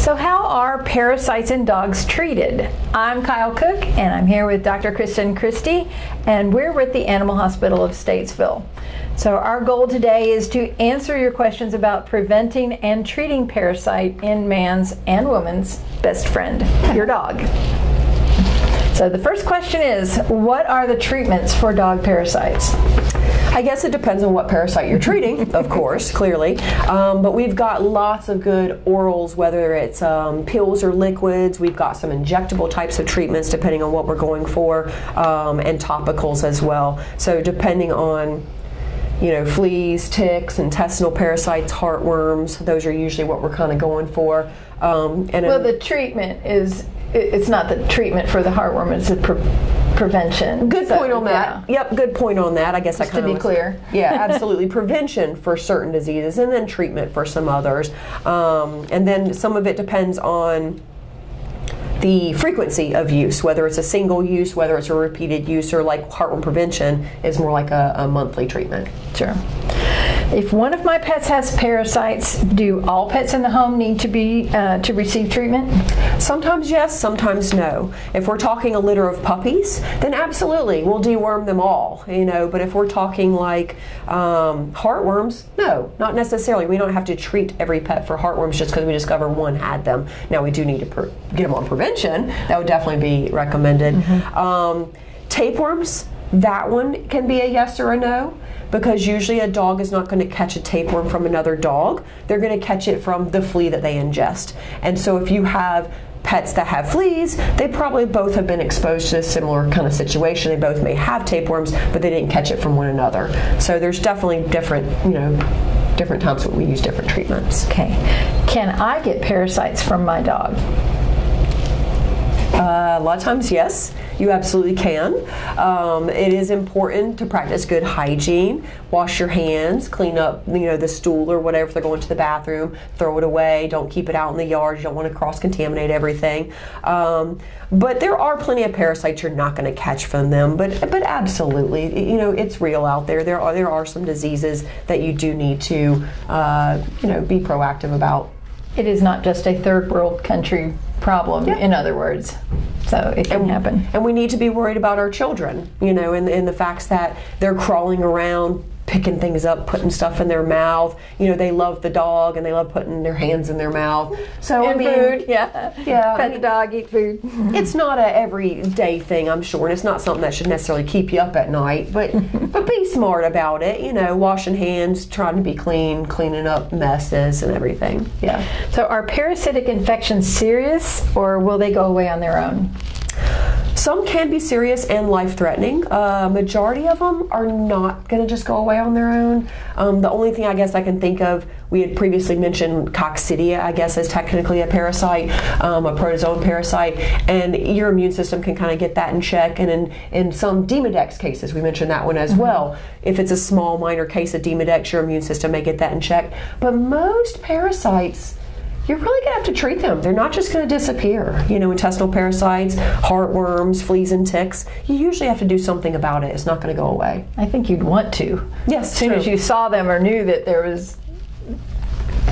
So how are parasites in dogs treated? I'm Kyle Cook, and I'm here with Dr. Kristin Christy, and we're with the Animal Hospital of Statesville. So our goal today is to answer your questions about preventing and treating parasite in man's and woman's best friend, your dog. So the first question is, what are the treatments for dog parasites? I guess it depends on what parasite you're treating, of course, clearly. But we've got lots of good orals, whether it's pills or liquids. We've got some injectable types of treatments, depending on what we're going for, and topicals as well. So depending on, you know, fleas, ticks, intestinal parasites, heartworms, those are usually what we're kind of going for. Well, the treatment is, it's not the treatment for the heartworm, it's the prevention. Good point on that. Yeah. Yep, good point on that. I guess just to be clear. Yeah, absolutely. Prevention for certain diseases and then treatment for some others. And then some of it depends on the frequency of use, whether it's a single use, whether it's a repeated use, or like heartworm prevention is more like a monthly treatment. Sure. If one of my pets has parasites, do all pets in the home need to be receive treatment? Sometimes yes, sometimes no. If we're talking a litter of puppies, then absolutely, we'll deworm them all, you know. But if we're talking like heartworms, no, not necessarily. We don't have to treat every pet for heartworms just because we discover one had them. Now we do need to get them on prevention. That would definitely be recommended. Mm-hmm. Tapeworms, that one can be a yes or a no, because usually a dog is not going to catch a tapeworm from another dog. They're going to catch it from the flea that they ingest. And so if you have pets that have fleas, they probably both have been exposed to a similar kind of situation. They both may have tapeworms, but they didn't catch it from one another. So there's definitely different, you know, different times when we use different treatments. Okay. Can I get parasites from my dog? A lot of times, yes, you absolutely can. It is important to practice good hygiene. Wash your hands, clean up, you know, the stool or whatever. If they're going to the bathroom, throw it away. Don't keep it out in the yard. You don't want to cross-contaminate everything. But there are plenty of parasites you're not going to catch from them. But absolutely, you know, it's real out there. There are some diseases that you do need to, you know, be proactive about. It is not just a third world country problem, yeah. In other words. So it can happen. And we need to be worried about our children, you know, in the facts that they're crawling around, picking things up, putting stuff in their mouth. You know, they love the dog and they love putting their hands in their mouth. So, and I mean, food, yeah. Yeah. Pet the dog, eat food. It's not an everyday thing, I'm sure, and it's not something that should necessarily keep you up at night, but be smart about it, you know, washing hands, trying to be clean, cleaning up messes and everything. Yeah. So are parasitic infections serious, or will they go away on their own? Some can be serious and life-threatening. Majority of them are not going to just go away on their own. The only thing I guess I can think of, we had previously mentioned coccidia, I guess, is technically a parasite, a protozoan parasite, and your immune system can kind of get that in check. And in some Demodex cases, we mentioned that one as well. If it's a small, minor case of Demodex, your immune system may get that in check. But most parasites, you're really going to have to treat them. They're not just going to disappear. You know, intestinal parasites, heartworms, fleas and ticks, you usually have to do something about it. It's not going to go away. I think you'd want to. Yes, as soon as you saw them or knew that there was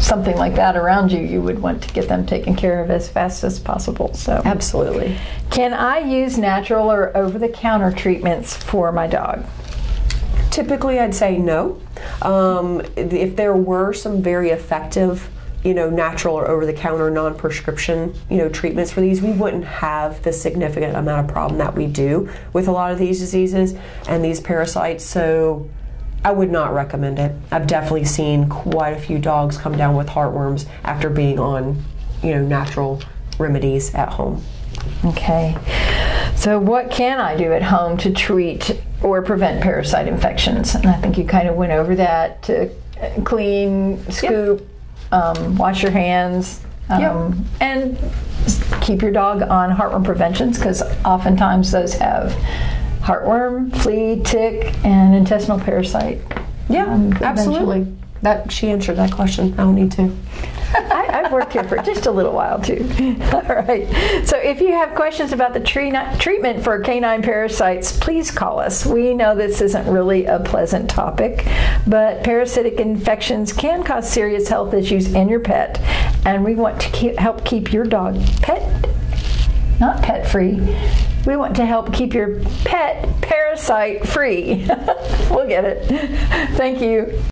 something like that around you, you would want to get them taken care of as fast as possible. So absolutely. Can I use natural or over-the-counter treatments for my dog? Typically, I'd say no. If there were some very effective, you know, natural or over-the-counter non-prescription, you know, treatments for these, we wouldn't have the significant amount of problem that we do with a lot of these diseases and these parasites. So I would not recommend it. I've definitely seen quite a few dogs come down with heartworms after being on, you know, natural remedies at home. Okay. So what can I do at home to treat or prevent parasite infections? And I think you kind of went over that, to clean, scoop, yep. Wash your hands, yep. And keep your dog on heartworm preventions, because oftentimes those have heartworm, flea, tick, and intestinal parasite. Yeah, absolutely. That she answered that question. I don't need to. I've worked here for just a little while too. All right. So if you have questions about the treatment for canine parasites, please call us. We know this isn't really a pleasant topic, but parasitic infections can cause serious health issues in your pet, and we want to help keep your dog not pet free. We want to help keep your pet parasite free. We'll get it. Thank you.